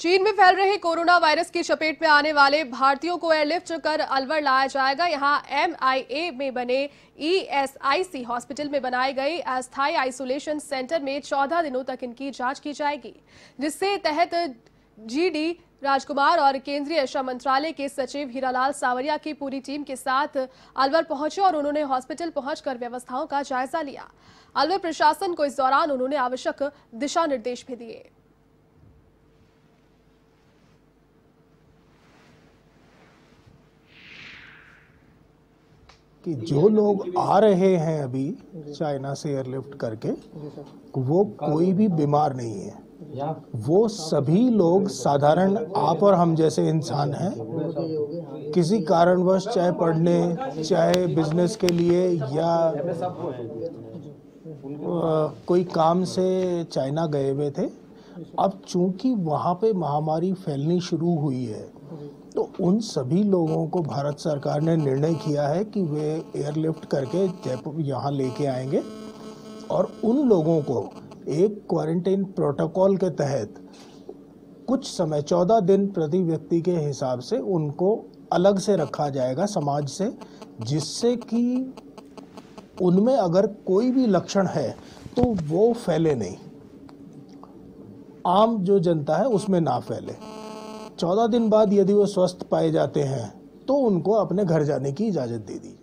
चीन में फैल रहे कोरोना वायरस की चपेट में आने वाले भारतीयों को एयरलिफ्ट कर अलवर लाया जाएगा। यहां एमआईए में बने ईएसआईसी हॉस्पिटल में बनाए गए अस्थायी आइसोलेशन सेंटर में 14 दिनों तक इनकी जांच की जाएगी, जिसके तहत जीडी राजकुमार और केंद्रीय रक्षा मंत्रालय के सचिव हीरालाल सावरिया की पूरी टीम के साथ अलवर पहुंचे और उन्होंने हॉस्पिटल पहुंचकर व्यवस्थाओं का जायजा लिया। अलवर प्रशासन को इस दौरान उन्होंने आवश्यक दिशा निर्देश भी दिए। कि जो लोग आ रहे हैं अभी चाइना से एयरलिफ्ट करके, वो कोई भी बीमार नहीं है, वो सभी लोग साधारण आप और हम जैसे इंसान हैं। किसी कारणवश, चाहे पढ़ने, चाहे बिजनेस के लिए या कोई काम से चाइना गए हुए थे। अब चूंकि वहाँ पे महामारी फैलनी शुरू हुई है, तो उन सभी लोगों को भारत सरकार ने निर्णय किया है कि वे एयरलिफ्ट करके जयपुर यहाँ लेके आएंगे और उन लोगों को एक क्वारंटाइन प्रोटोकॉल के तहत कुछ समय 14 दिन प्रति व्यक्ति के हिसाब से उनको अलग से रखा जाएगा समाज से, जिससे कि उनमें अगर कोई भी लक्षण है तो वो फैले नहीं, आम जो जनता है उसमें ना फैले। 14 दिन बाद यदि वो स्वस्थ पाए जाते हैं तो उनको अपने घर जाने की इजाज़त दे दी जाए।